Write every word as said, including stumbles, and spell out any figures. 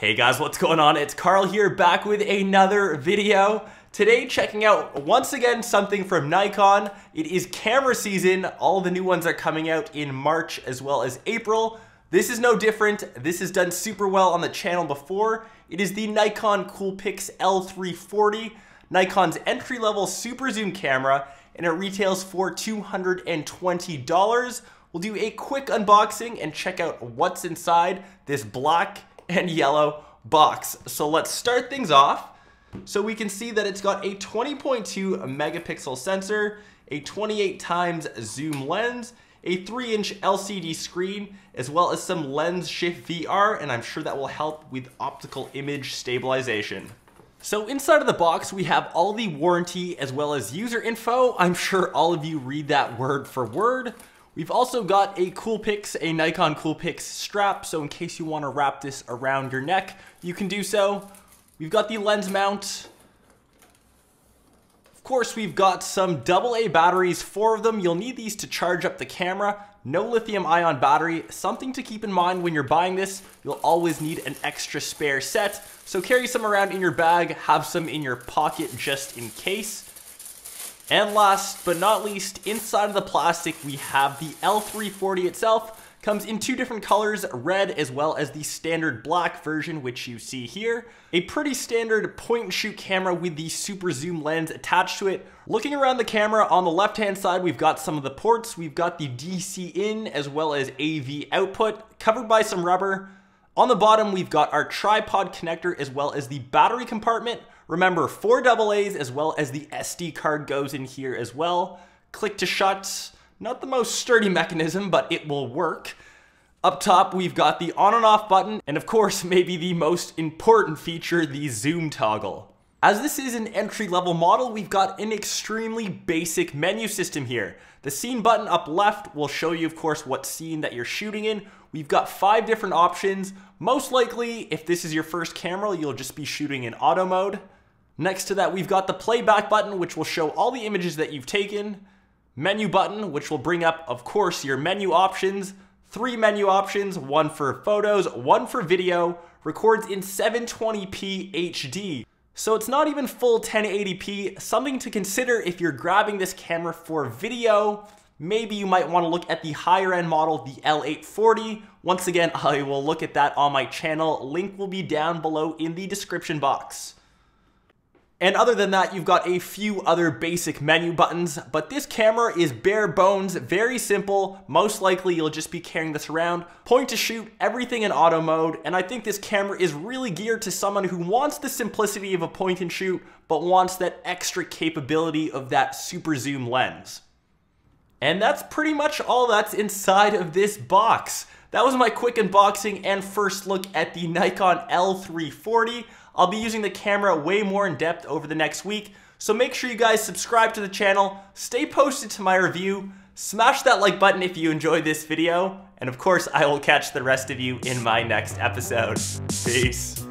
Hey guys, what's going on? It's Carl here, back with another video. Today, checking out once again something from Nikon. It is camera season. All the new ones are coming out in March as well as April. This is no different. This has done super well on the channel before. It is the Nikon Coolpix L three forty, Nikon's entry-level super zoom camera, and it retails for two hundred twenty dollars. We'll do a quick unboxing and check out what's inside this black and yellow box. So let's start things off. So we can see that it's got a twenty point two megapixel sensor, a twenty-eight times zoom lens, a three inch L C D screen, as well as some lens shift V R, and I'm sure that will help with optical image stabilization. So inside of the box, we have all the warranty as well as user info. I'm sure all of you read that word for word. We've also got a Coolpix, a Nikon Coolpix strap, so in case you want to wrap this around your neck, you can do so. We've got the lens mount. Of course, we've got some double A batteries, four of them. You'll need these to charge up the camera. No lithium ion battery. Something to keep in mind when you're buying this, you'll always need an extra spare set. So carry some around in your bag, have some in your pocket just in case. And last but not least, inside of the plastic, we have the L three forty itself. Comes in two different colors, red as well as the standard black version, which you see here. A pretty standard point and shoot camera with the super zoom lens attached to it. Looking around the camera, on the left-hand side, we've got some of the ports. We've got the D C in as well as A V output, covered by some rubber. On the bottom, we've got our tripod connector as well as the battery compartment. Remember, four double A's as well as the S D card goes in here as well. Click to shut, not the most sturdy mechanism, but it will work. Up top, we've got the on and off button, and of course, maybe the most important feature, the zoom toggle. As this is an entry-level model, we've got an extremely basic menu system here. The scene button up left will show you, of course, what scene that you're shooting in. We've got five different options. Most likely, if this is your first camera, you'll just be shooting in auto mode. Next to that, we've got the playback button, which will show all the images that you've taken. Menu button, which will bring up, of course, your menu options. Three menu options, one for photos, one for video. Records in seven twenty p H D. So it's not even full ten eighty p, something to consider if you're grabbing this camera for video. Maybe you might want to look at the higher end model, the L eight forty. Once again, I will look at that on my channel. Link will be down below in the description box. And other than that, you've got a few other basic menu buttons, but this camera is bare bones, very simple. Most likely you'll just be carrying this around. Point to shoot, everything in auto mode, and I think this camera is really geared to someone who wants the simplicity of a point and shoot, but wants that extra capability of that super zoom lens. And that's pretty much all that's inside of this box. That was my quick unboxing and first look at the Nikon L three forty. I'll be using the camera way more in depth over the next week, so make sure you guys subscribe to the channel, stay posted to my review, smash that like button if you enjoyed this video, and of course I will catch the rest of you in my next episode. Peace.